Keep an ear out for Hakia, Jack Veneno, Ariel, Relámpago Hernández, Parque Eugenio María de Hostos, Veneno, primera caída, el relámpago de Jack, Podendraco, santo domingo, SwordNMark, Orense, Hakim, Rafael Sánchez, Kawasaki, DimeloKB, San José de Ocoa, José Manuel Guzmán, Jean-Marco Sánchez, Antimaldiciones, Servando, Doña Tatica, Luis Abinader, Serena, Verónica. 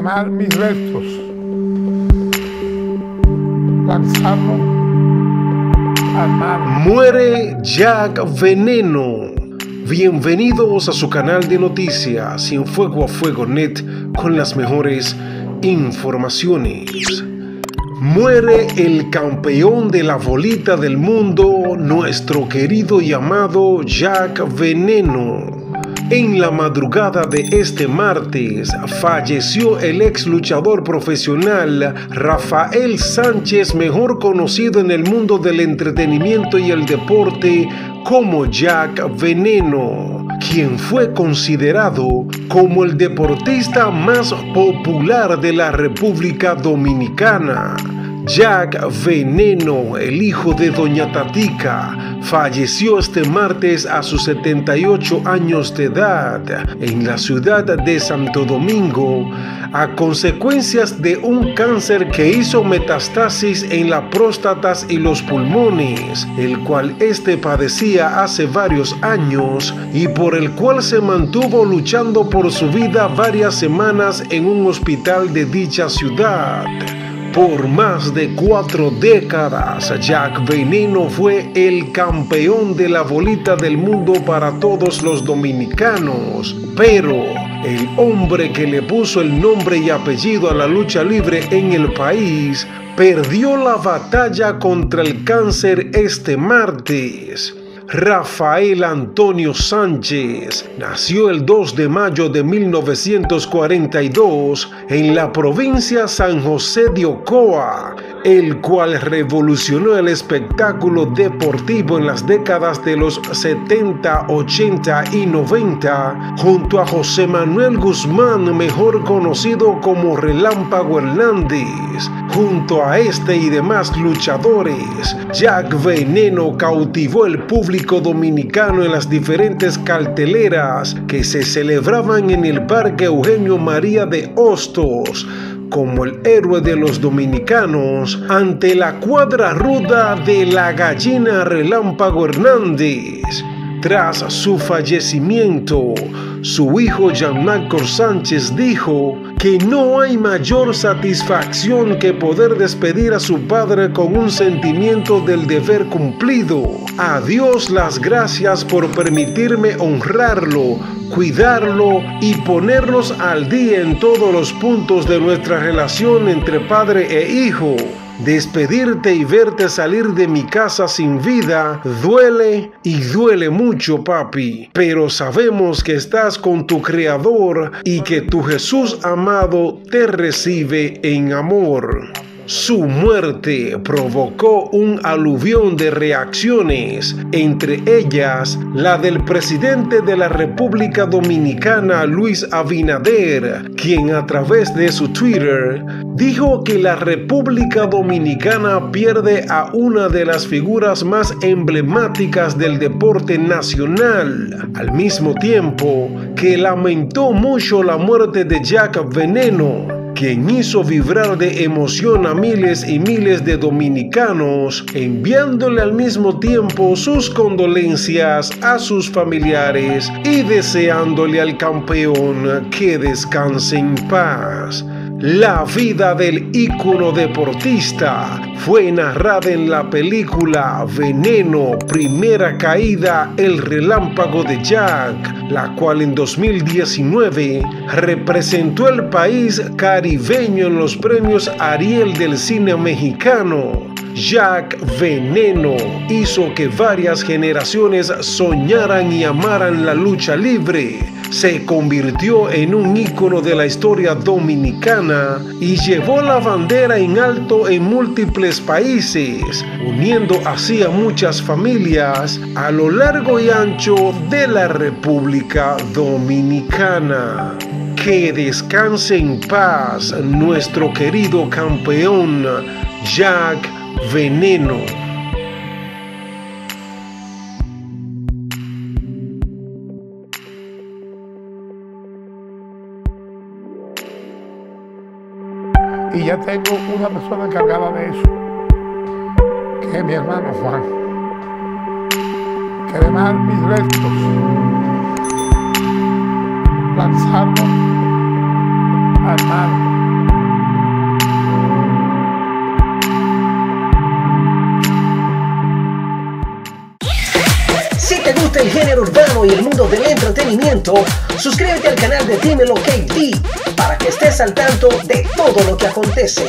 plasmar mis versos, lanzarlo al mar. Muere Jack Veneno. Bienvenidos a su canal de noticias Cienfuego a Fuego Net, con las mejores informaciones. Muere el campeón de la bolita del mundo, nuestro querido y amado Jack Veneno. En la madrugada de este martes, falleció el ex luchador profesional Rafael Sánchez, mejor conocido en el mundo del entretenimiento y el deporte como Jack Veneno, quien fue considerado como el deportista más popular de la República Dominicana. Jack Veneno, el hijo de Doña Tatica, falleció este martes a sus 78 años de edad en la ciudad de Santo Domingo a consecuencias de un cáncer que hizo metastasis en las próstatas y los pulmones, el cual este padecía hace varios años y por el cual se mantuvo luchando por su vida varias semanas en un hospital de dicha ciudad. Por más de 4 décadas, Jack Veneno fue el campeón de la bolita del mundo para todos los dominicanos, pero el hombre que le puso el nombre y apellido a la lucha libre en el país perdió la batalla contra el cáncer este martes. Rafael Antonio Sánchez nació el 2 de mayo de 1942 en la provincia San José de Ocoa, el cual revolucionó el espectáculo deportivo en las décadas de los 70, 80 y 90, junto a José Manuel Guzmán, mejor conocido como Relámpago Hernández. Junto a este y demás luchadores, Jack Veneno cautivó el público dominicano en las diferentes carteleras que se celebraban en el Parque Eugenio María de Hostos, como el héroe de los dominicanos ante la cuadra ruda de la gallina Relámpago Hernández. Tras su fallecimiento, su hijo Jean-Marco Sánchez dijo que no hay mayor satisfacción que poder despedir a su padre con un sentimiento del deber cumplido. A Dios las gracias por permitirme honrarlo, cuidarlo y ponernos al día en todos los puntos de nuestra relación entre padre e hijo. Despedirte y verte salir de mi casa sin vida duele y duele mucho, papi, pero sabemos que estás con tu Creador y que tu Jesús amado te recibe en amor. Su muerte provocó un aluvión de reacciones, entre ellas la del presidente de la República Dominicana, Luis Abinader, quien a través de su Twitter dijo que la República Dominicana pierde a una de las figuras más emblemáticas del deporte nacional, al mismo tiempo que lamentó mucho la muerte de Jack Veneno, quien hizo vibrar de emoción a miles y miles de dominicanos, enviándole al mismo tiempo sus condolencias a sus familiares y deseándole al campeón que descanse en paz. La vida del ícono deportista fue narrada en la película Veneno, primera caída, el relámpago de Jack, la cual en 2019 representó el país caribeño en los premios Ariel del cine mexicano. Jack Veneno hizo que varias generaciones soñaran y amaran la lucha libre. Se convirtió en un ícono de la historia dominicana y llevó la bandera en alto en múltiples países, uniendo así a muchas familias a lo largo y ancho de la República Dominicana. Que descanse en paz nuestro querido campeón Jack Veneno. Y ya tengo una persona encargada de eso, que es mi hermano Juan, que además mis restos, lanzarlos al mar. género urbano y el mundo del entretenimiento, suscríbete al canal de DimeloKB para que estés al tanto de todo lo que acontece.